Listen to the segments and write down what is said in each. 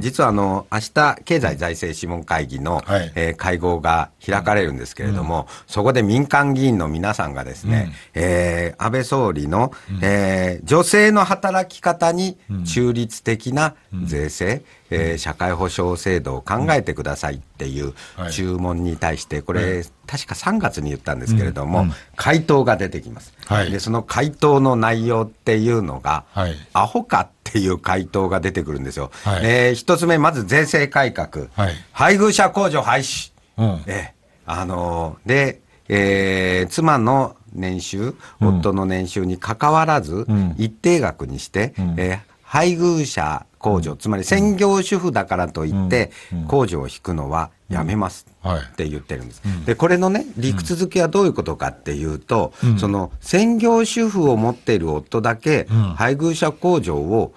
実は明日経済財政諮問会議の、はい、会合が開かれるんですけれども、うん、そこで民間議員の皆さんがですね、うん、安倍総理の、うん、女性の働き方に中立的な税制、うんうん、社会保障制度を考えてくださいっていう注文に対して、これ確か3月に言ったんですけれども、回答が出てきます。で、その回答の内容っていうのが、アホかっていう回答が出てくるんですよ。一つ目、まず税制改革、配偶者控除廃止、で、妻の年収、夫の年収に関わらず一定額にして、配偶者控除、つまり専業主婦だからといって、控除を引くのはやめますって言ってるんです。で、これのね、理屈付けはどういうことかっていうと、その専業主婦を持っている夫だけ、配偶者控除を、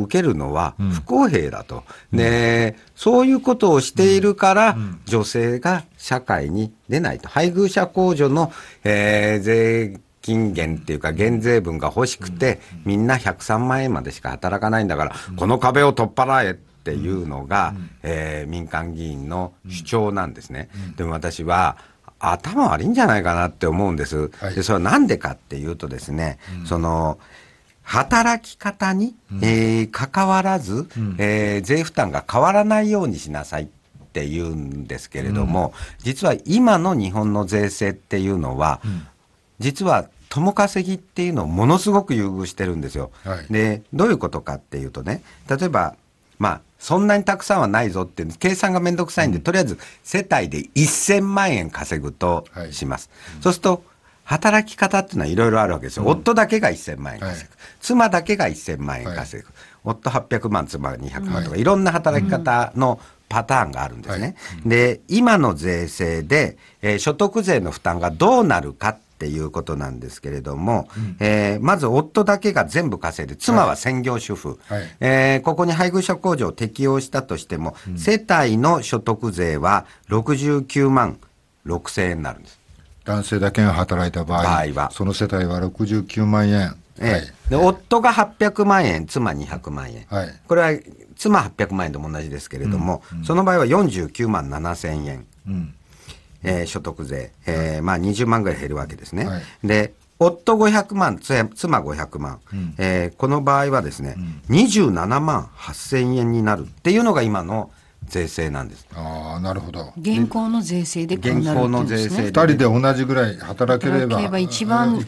受けるのは不公平だと。で、そういうことをしているから、女性が社会に出ないと。配偶者控除の、税金減っていうか減税分が欲しくて、みんな103万円までしか働かないんだから、この壁を取っ払えっていうのが、民間議員の主張なんですね。でも私は頭悪いんじゃないかなって思うんです。で、それはなんでかっていうとですね、その働き方に関わらず、税負担が変わらないようにしなさいっていうんですけれども、実は今の日本の税制っていうのは、実は共稼ぎっていうのをものすごく優遇してるんですよ。で、どういうことかっていうとね、例えば、まあ、そんなにたくさんはないぞっていう計算がめんどくさいんで、とりあえず世帯で1000万円稼ぐとします。そうすると、働き方っていうのはいろいろあるわけですよ。夫だけが1000万円稼ぐ。妻だけが1000万円稼ぐ。夫800万、妻200万とか、いろんな働き方のパターンがあるんですね。で、今の税制で、所得税の負担がどうなるかっていうことなんですけれども、まず夫だけが全部稼いで、妻は専業主婦、ここに配偶者控除を適用したとしても、世帯の所得税は69万6千円になるんです。男性だけが働いた場合は、その世帯は69万円。で、夫が800万円、妻200万円。これは妻800万円とも同じですけれども、その場合は49万7千円。所得税、まあ20万ぐらい減るわけですね。で、夫500万、妻500万、この場合はですね、27万8000円になるっていうのが今の税制なんです。ああ、なるほど。現行の税制でこうなるんですね。2人で同じぐらい働ければ一番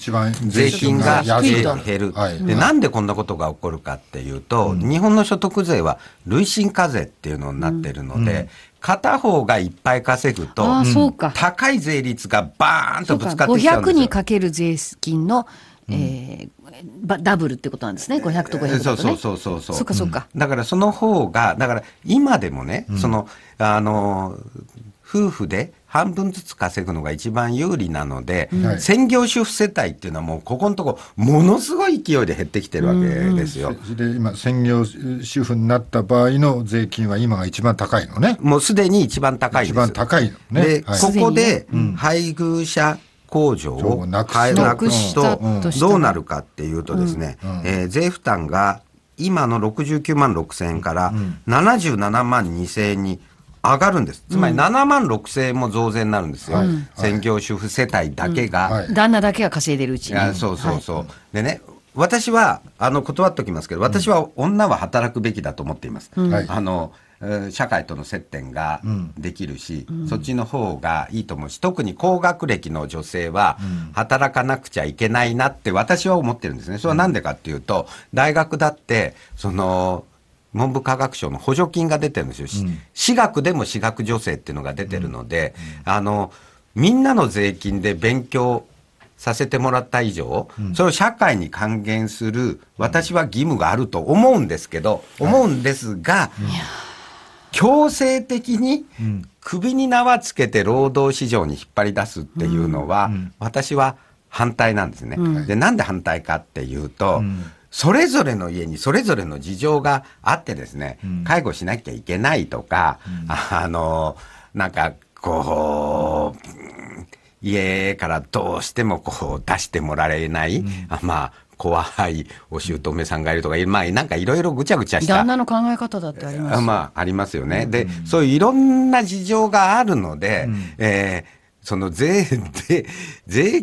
税金が減る。で、なんでこんなことが起こるかっていうと、日本の所得税は累進課税っていうのになってるので、片方がいっぱい稼ぐと、高い税率がバーンとぶつかってきちゃうんですよ。500にかける税金のダブルってことなんですね。500と500とね。そうかそうか。だからその方が、だから今でもね、その夫婦で半分ずつ稼ぐのが一番有利なので、専業主婦世帯っていうのはもうここのとこものすごい勢いで減ってきてるわけですよ。で、今専業主婦になった場合の税金は今が一番高いのね。もうすでに一番高いです。一番高いのね。で、ここで配偶者控除をなくすとどうなるかっていうとですね、税負担が今の69万6千円から77万2千円に上がるんです。つまり7万6千円も増税になるんですよ。専業主婦世帯だけが。旦那だけが稼いでるうちに。でね、私は、断っておきますけど、私は女は働くべきだと思っています。社会との接点ができるし、そっちの方がいいと思うし、特に高学歴の女性は働かなくちゃいけないなって私は思ってるんですね。それはなんでかっていうと、大学だって、文部科学省の補助金が出てるんですよ。私学でも私学助成っていうのが出てるので、みんなの税金で勉強させてもらった以上、それを社会に還元する、私は義務があると思うんですが、強制的に首に縄つけて労働市場に引っ張り出すっていうのは、私は反対なんですね。で、なんで反対かっていうと、それぞれの家にそれぞれの事情があってですね、介護しなきゃいけないとか、なんかこう、家からどうしてもこう出してもらえない、まあ、怖いお姑さんがいるとか、まあ、なんかいろいろぐちゃぐちゃした旦那の考え方だってありますよ、まあ、ありますよね、うんうん、でそういういろんな事情があるので、うん、その税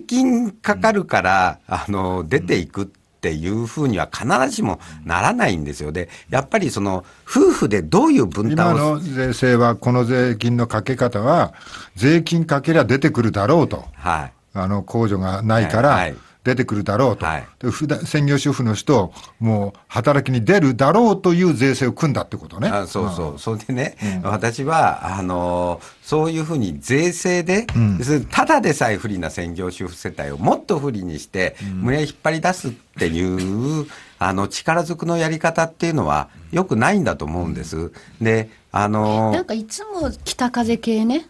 金かかるから、うん、出ていくっていうふうには必ずしもならないんですよ。でやっぱりその夫婦でどういう分担を、今の税制はこの税金のかけ方は税金かけりゃ出てくるだろうと、はい、控除がないから、はいはい出てくるだろうと、はい、専業主婦の人もう働きに出るだろうという税制を組んだってことね。あ、そうそう、うん、それでね、うん、私はそういうふうに税制で、うん、ただでさえ不利な専業主婦世帯をもっと不利にして、うん、胸引っ張り出すっていう力ずくのやり方っていうのはよくないんだと思うんです。で、なんかいつも北風系ね、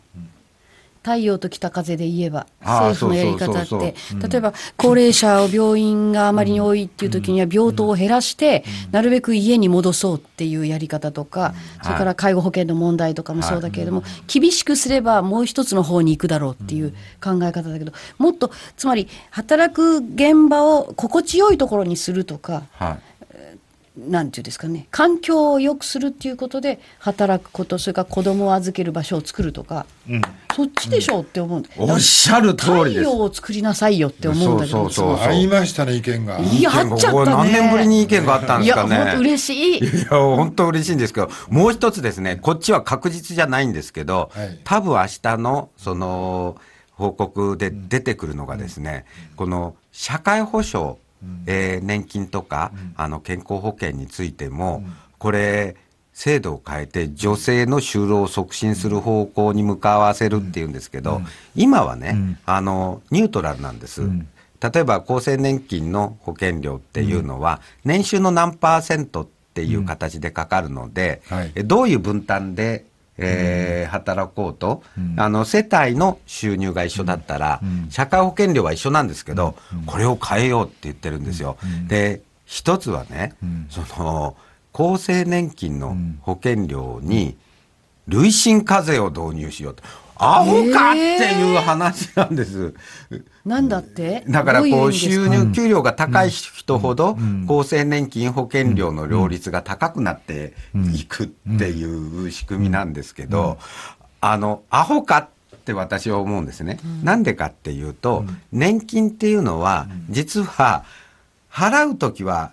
太陽と北風で言えば政府のやり方って、例えば高齢者を病院があまりに多いっていう時には病棟を減らしてなるべく家に戻そうっていうやり方とか、それから介護保険の問題とかもそうだけれども、厳しくすればもう一つの方に行くだろうっていう考え方だけど、もっとつまり働く現場を心地よいところにするとか、なんていうんですかね、環境を良くするっていうことで働くこと、それから子供を預ける場所を作るとか、うん、そっちでしょうって思う、うん、おっしゃる通りです。太陽を作りなさいよって思うんだけど、そうありましたね、意見が。いや、あっちゃったね。何年ぶりに意見があったんですかね。いや、本当嬉しい。いや、本当嬉しいんですけど、もう一つですね、こっちは確実じゃないんですけど、はい、多分明日のその報告で出てくるのがですね、うん、この社会保障、年金とか、うん、健康保険についても、うん、これ制度を変えて女性の就労を促進する方向に向かわせるっていうんですけど、うん、今はね、うん、ニュートラルなんです、うん、例えば厚生年金の保険料っていうのは、うん、年収の何%っていう形でかかるので、うんはい、どういう分担で働こうと、うん、世帯の収入が一緒だったら、うん、社会保険料は一緒なんですけど、うん、これを変えようって言ってるんですよ、うん、で一つはね、うん、その厚生年金の保険料に累進課税を導入しようと、アホかっていう話なんです、なんだってだからこう収入給料が高い人ほど厚生年金保険料の両立が高くなっていくっていう仕組みなんですけど、アホかって私は思うんですね。なんでかっていうと、年金っていうのは実は払うときは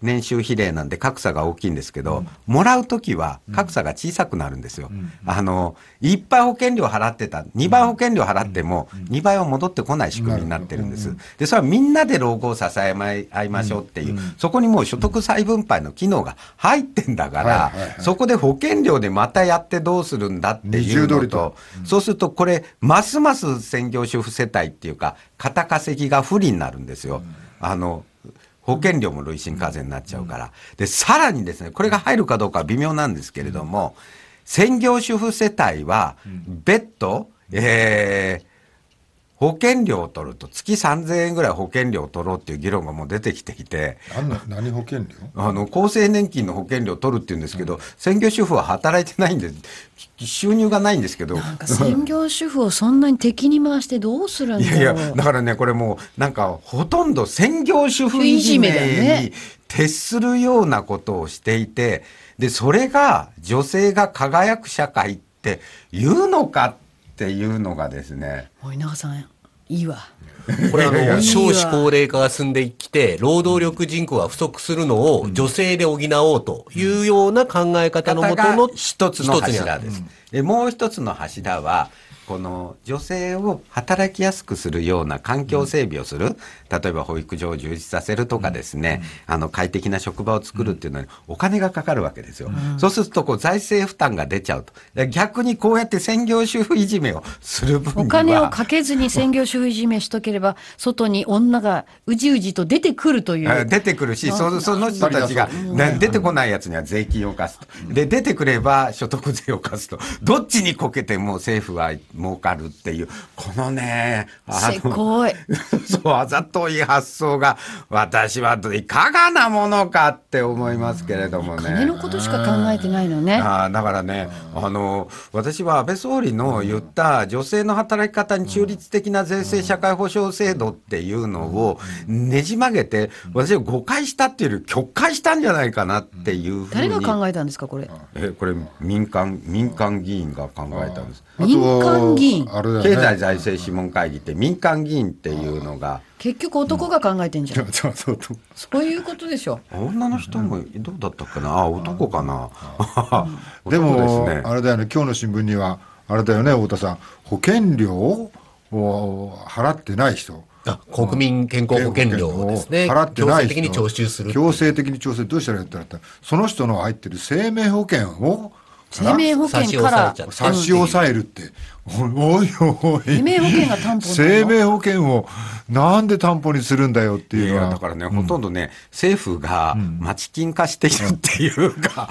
年収比例なんで格差が大きいんですけど、もらうときは格差が小さくなるんですよ。いっぱい保険料払ってた、2倍保険料払っても2倍は戻ってこない仕組みになってるんです。でそれはみんなで老後を支え合いましょうっていう、そこにもう所得再分配の機能が入ってんだから、そこで保険料でまたやってどうするんだっていうのと、そうするとこれますます専業主婦世帯っていうか片稼ぎが不利になるんですよ。保険料も累進課税になっちゃうから。でさらにですね、これが入るかどうかは微妙なんですけれども、専業主婦世帯は別途、保険料を取ると月3000円ぐらい保険料を取ろうっていう議論がもう出てきていて、何保険料、厚生年金の保険料を取るっていうんですけど、専業主婦は働いてないんで収入がないんですけど、なんか専業主婦をそんなに敵に回してどうするんだろう。いやいや、だからね、これもうなんかほとんど専業主婦いじめに徹するようなことをしていて、でそれが女性が輝く社会っていうのかっていうのがですね、もう稲川さんいいわ。これ少子高齢化が進んできて労働力人口が不足するのを女性で補おうというような考え方のもとの一つの柱です。でもう一つの柱は、この女性を働きやすくするような環境整備をする、例えば保育所を充実させるとかですね、快適な職場を作るっていうのにお金がかかるわけですよ、そうするとこう財政負担が出ちゃうと、逆にこうやって専業主婦いじめをする分にはお金をかけずに専業主婦いじめしとければ外に女がうじうじと出てくるという、出てくるし、その人たちが出てこないやつには税金を課すと、で出てくれば所得税を課すと、どっちにこけても政府は儲かるっていう、このね、せこいそう、あざとい発想が私はいかがなものかって思いますけれどもね。金のことしか考えてないのね。あ、だからね、私は安倍総理の言った女性の働き方に中立的な税制社会保障制度っていうのをねじ曲げて、私は誤解したっていうより曲解したんじゃないかなっていうふうに。誰が考えたんですかこれ。これ民間議員が考えたんです。民間議員、経済財政諮問会議って民間議員っていうのが結局男が考えてんじゃん、うん、そういうことでしょ。女の人もどうだったかな、あ、男かなでもあれだよね、今日の新聞にはあれだよね、太田さん、保険料を払ってない人、国民健康保険料をですね、強制的に徴収する。強制的に徴収、どうしたらやったら、その人の入ってる生命保険を差し押さえるって、おいおい、生命保険が担保、生命保険をなんで担保にするんだよっていうのは、だからね、ほとんどね、政府が町金化しているっていうか、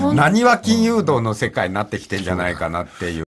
もう、なにわ金融道の世界になってきてんじゃないかなっていう。